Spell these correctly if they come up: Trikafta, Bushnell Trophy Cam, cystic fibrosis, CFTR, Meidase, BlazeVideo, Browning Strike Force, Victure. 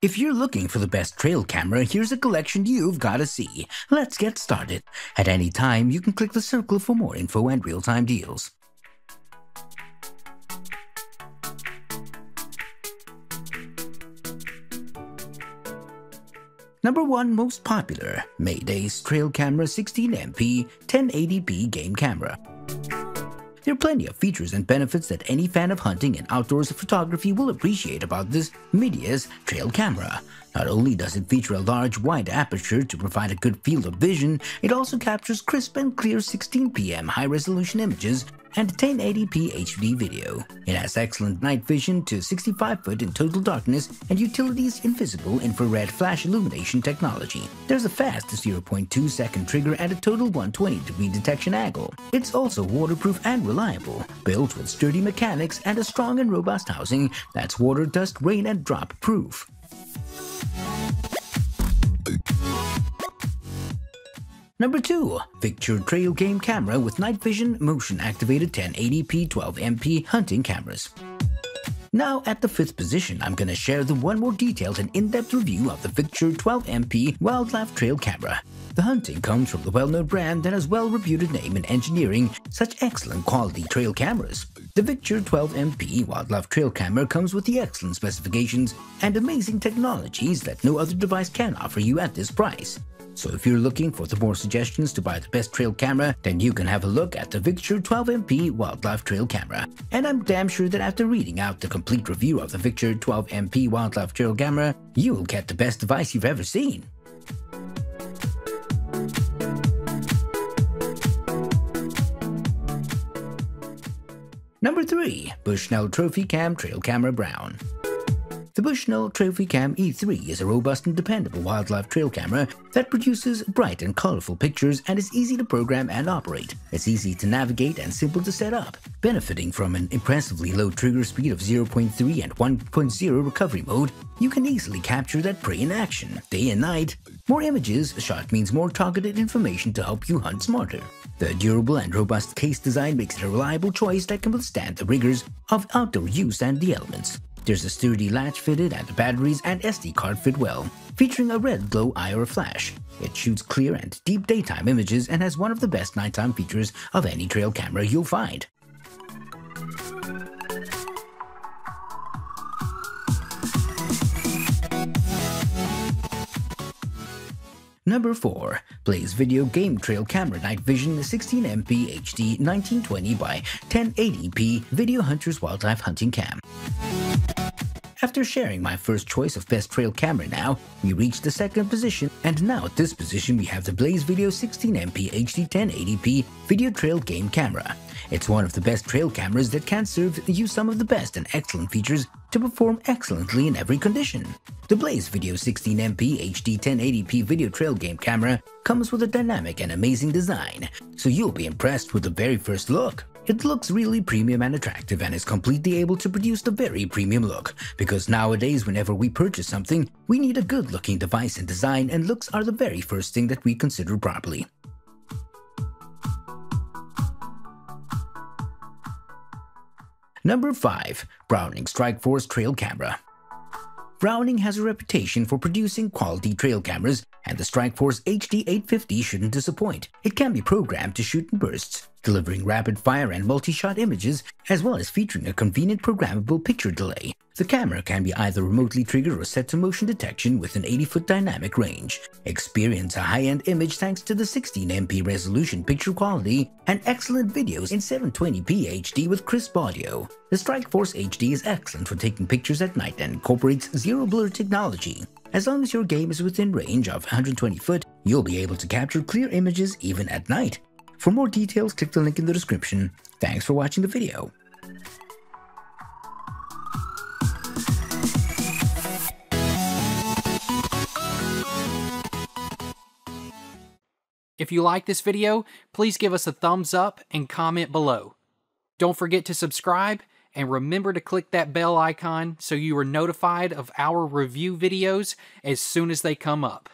If you're looking for the best trail camera, here's a collection you've gotta see. Let's get started. At any time, you can click the circle for more info and real-time deals. Number 1 most popular, Meidase Trail Camera 16MP 1080p Game Camera. There are plenty of features and benefits that any fan of hunting and outdoors photography will appreciate about this Meidase trail camera. Not only does it feature a large wide aperture to provide a good field of vision, it also captures crisp and clear 16pm high-resolution images and 1080p HD video. It has excellent night vision to 65 foot in total darkness and utilities invisible infrared flash illumination technology. There's a fast 0.2 second trigger and a total 120 degree detection angle. It's also waterproof and reliable, built with sturdy mechanics and a strong and robust housing that's water, dust, rain, and drop proof. Number 2. Victure Trail Game Camera with Night Vision Motion Activated 1080p 12MP Hunting Cameras. Now at the 5th position, I'm gonna share the one more detailed and in-depth review of the Victure 12MP Wildlife Trail Camera. The hunting comes from the well-known brand that has well-reputed name in engineering such excellent quality trail cameras. The Victure 12MP Wildlife Trail Camera comes with the excellent specifications and amazing technologies that no other device can offer you at this price. So if you're looking for the more suggestions to buy the best trail camera, then you can have a look at the Victure 12MP Wildlife Trail Camera. And I'm damn sure that after reading out the complete review of the Victure 12MP Wildlife Trail Camera, you'll get the best device you've ever seen. Number 3. Bushnell Trophy Cam Trail Camera Brown. The Bushnell Trophy Cam E3 is a robust and dependable wildlife trail camera that produces bright and colorful pictures and is easy to program and operate. It's easy to navigate and simple to set up, benefiting from an impressively low trigger speed of 0.3 and 1.0 recovery mode. You can easily capture that prey in action, day and night. More images shot means more targeted information to help you hunt smarter. The durable and robust case design makes it a reliable choice that can withstand the rigors of outdoor use and the elements. There's a sturdy latch fitted and the batteries and SD card fit well, featuring a red glow IR flash. It shoots clear and deep daytime images and has one of the best nighttime features of any trail camera you'll find. Number 4. BlazeVideo Game Trail Camera Night Vision 16MP HD 1920x1080p Video Hunters Wildlife Hunting Cam. After sharing my first choice of best trail camera now, we reached the 2nd position, and now at this position we have the BlazeVideo 16MP HD 1080p Video Trail Game Camera. It's one of the best trail cameras that can serve you some of the best and excellent features to perform excellently in every condition. The BlazeVideo 16MP HD 1080p Video Trail Game Camera comes with a dynamic and amazing design, so you'll be impressed with the very first look. It looks really premium and attractive and is completely able to produce the very premium look, because nowadays whenever we purchase something, we need a good looking device and design, and looks are the very first thing that we consider properly. Number 5. Browning Strike Force Trail Camera. Browning has a reputation for producing quality trail cameras, and the Strike Force HD 850 shouldn't disappoint. It can be programmed to shoot in bursts, delivering rapid-fire and multi-shot images, as well as featuring a convenient programmable picture delay. The camera can be either remotely triggered or set to motion detection with an 80-foot dynamic range. Experience a high-end image thanks to the 16MP resolution picture quality and excellent videos in 720p HD with crisp audio. The Strike Force HD is excellent for taking pictures at night and incorporates zero blur technology. As long as your game is within range of 120 foot, you'll be able to capture clear images even at night. For more details, click the link in the description. Thanks for watching the video. If you like this video, please give us a thumbs up and comment below. Don't forget to subscribe, and remember to click that bell icon so you are notified of our review videos as soon as they come up.